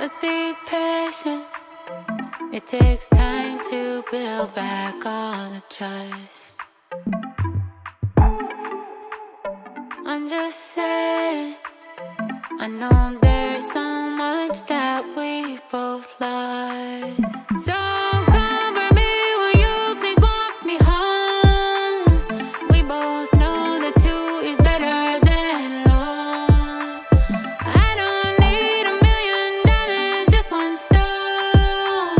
Let's be patient. It takes time to build back all the trust. I'm just saying, I know there's so much that we both lost. So cover me, will you please walk me home? We both know that two is better than one. I don't need a million diamonds, just one stone,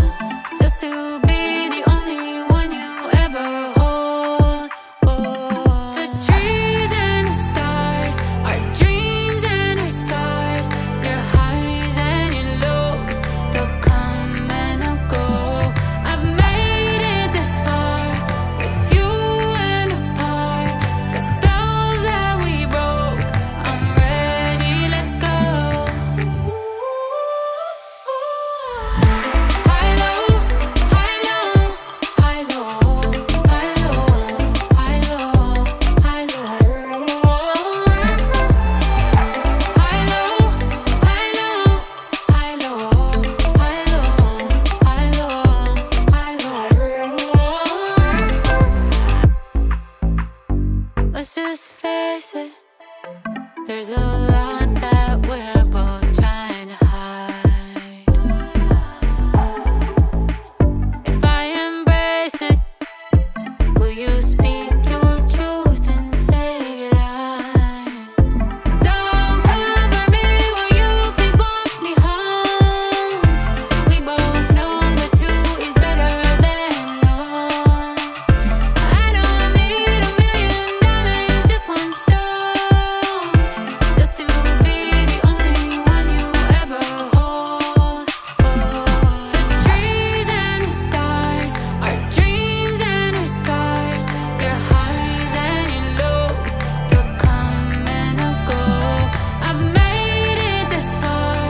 just to be the only one you ever hold. Oh. The trees and the stars, our dreams and our scars, your highs and your lows, they'll come and they'll go. I've made it this far with you and apart. The spells that we broke, I'm ready, let's go. High low, high low, high low, high low, high low, high low. High low, high low, high low, high low, high low, high low. Let's just face it, there's a lot that we're both trying to hide. If I embrace it, will you speak your truth and save your lies? So cover me, will you please walk me home? We both know that two is better than one. I don't need a million diamonds, just one stone, just to be the only one you ever hold. The trees and the stars, our dreams and our scars, your highs and your lows, they'll come and they'll go. I've made it this far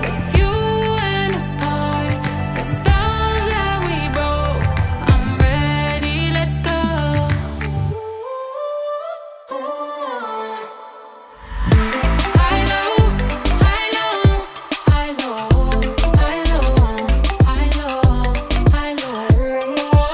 with you and apart. The spells that we broke, I'm ready, let's go. High low, high low, high low, high low, high low, high low. High low, high low, high low, high low, high low, high low. High low, high low, high low, high low, high low, high low. High low, high low, high low, high low, high low, high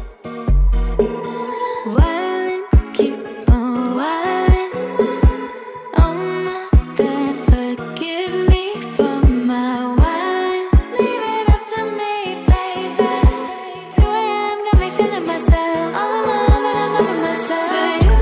low. Wildin', keep on wildin'. Oh my God, forgive me for my wildin'. Leave it up to me, baby. 2 AM got me feeling myself. All alone, but I'm loving myself. But you.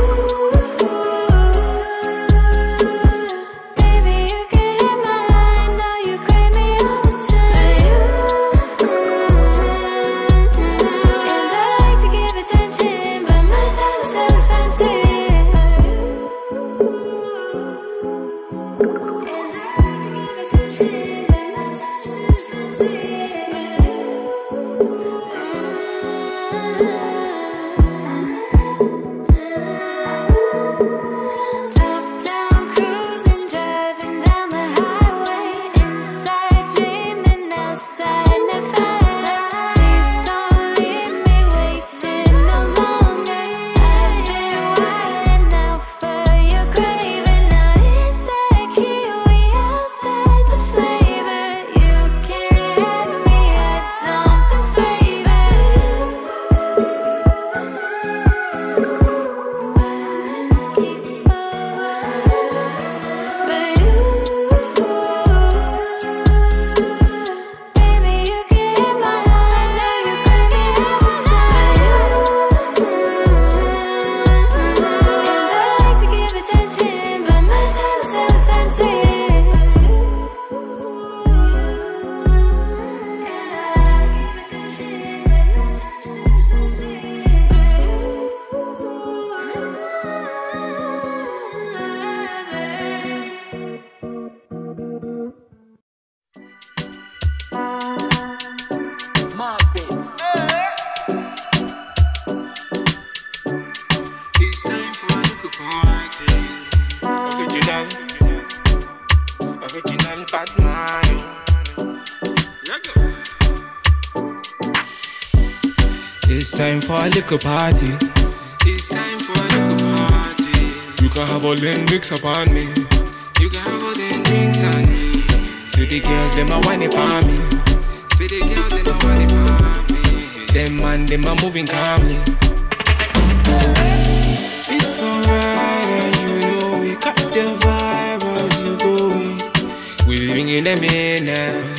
original bad man. Let go. It's time for a little party. It's time for a little party. You can have all them drinks upon me. You can have all them drinks on me. See the girls, them a whining upon me. See the girls, them a whining upon me. Them man, them a moving calmly. It's alright, and you know we got the vibe as you going. We're ringing them in now.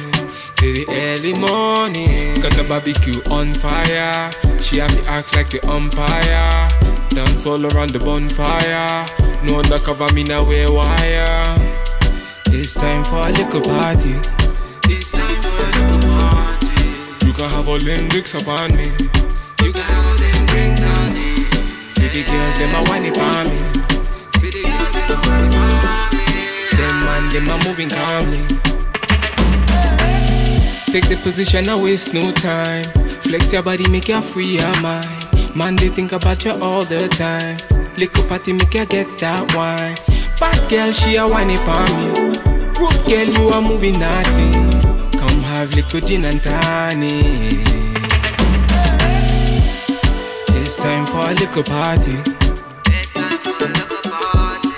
Till the early morning, got the barbecue on fire. She have to act like the umpire. Dance all around the bonfire. No undercover, me now wear wire. It's time for a little party. It's time for a little party. You can have all them drinks upon me. You can have all them drinks on me. See the girls, them a whining upon me. See the girls, them a whining upon me. Them man, them a moving calmly. Take the position, I waste no time. Flex your body, make you free your mind. Man, they think about you all the time. Little party, make you get that wine. Bad girl, she a whine upon me. Good girl, you a moving naughty. Come have little gin and tonic. It's time for a little party. It's time for a little party.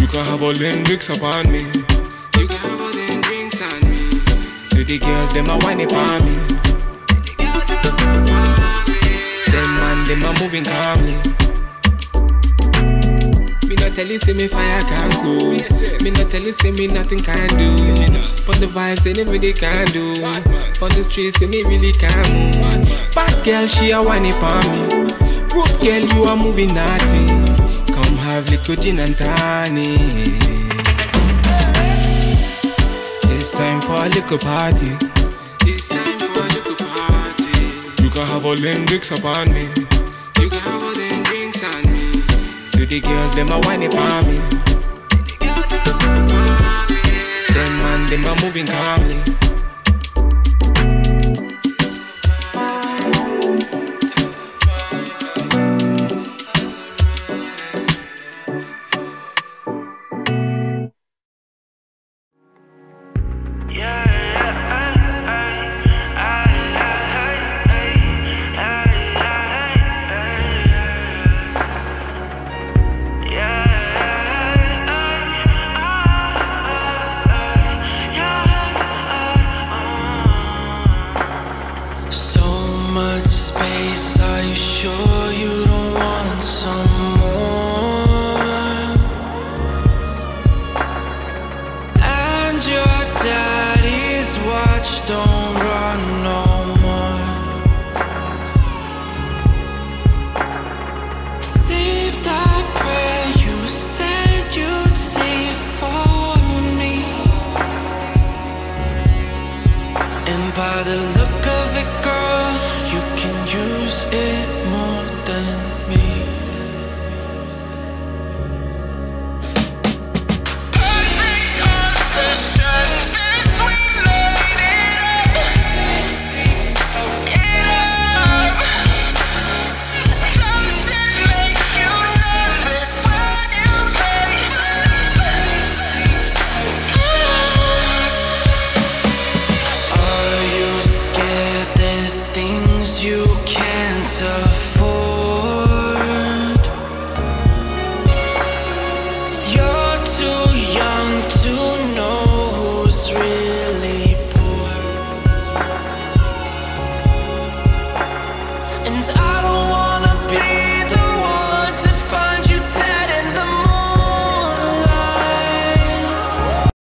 You can have all them drinks upon me. You can have all them drinks on me. The girls, them a whining upon me. Them man, them a moving calmly. Me not tell you say me fire can cool. Me not tell you say me nothing can do. But the vibes say they really can do. But the streets say me really can move. Bad girl, she a whining upon me. Good girl, you a moving naughty. Come have little gin and tonic. It's time for a little party. It's time for a little party. You can have all them drinks upon me. You can have all them drinks on me. See the girls, them a whine upon me. See the girls, them a whine upon me. Them man, them a moving calmly. Tough.